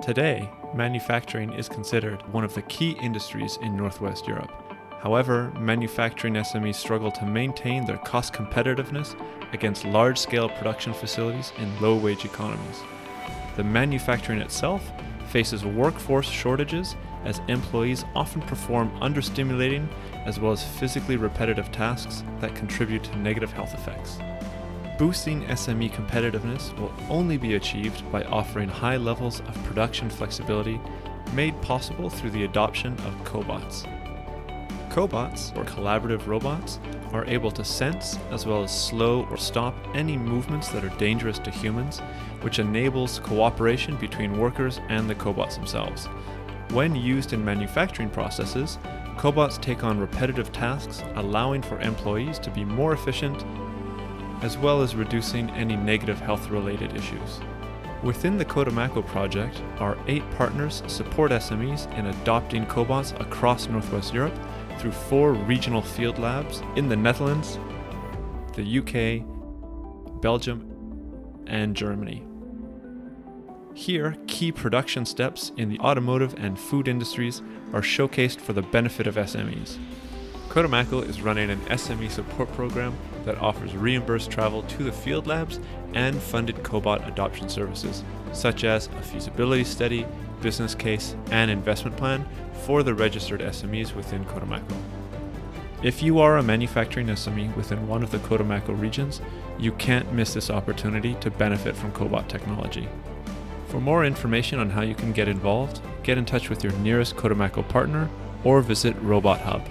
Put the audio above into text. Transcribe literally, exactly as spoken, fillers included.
Today, manufacturing is considered one of the key industries in Northwest Europe. However, manufacturing S M Es struggle to maintain their cost competitiveness against large-scale production facilities in low-wage economies. The manufacturing itself faces workforce shortages as employees often perform understimulating as well as physically repetitive tasks that contribute to negative health effects. Boosting S M E competitiveness will only be achieved by offering high levels of production flexibility made possible through the adoption of cobots. Cobots, or collaborative robots, are able to sense as well as slow or stop any movements that are dangerous to humans, which enables cooperation between workers and the cobots themselves. When used in manufacturing processes, cobots take on repetitive tasks, allowing for employees to be more efficient, as well as reducing any negative health-related issues. Within the COTEMACO project, our eight partners support S M Es in adopting cobots across Northwest Europe through four regional field labs in the Netherlands, the U K, Belgium, and Germany. Here, key production steps in the automotive and food industries are showcased for the benefit of S M Es. COTEMACO is running an S M E support program that offers reimbursed travel to the field labs and funded cobot adoption services, such as a feasibility study, business case, and investment plan for the registered S M Es within COTEMACO. If you are a manufacturing S M E within one of the COTEMACO regions, you can't miss this opportunity to benefit from cobot technology. For more information on how you can get involved, get in touch with your nearest COTEMACO partner or visit Robot Hub.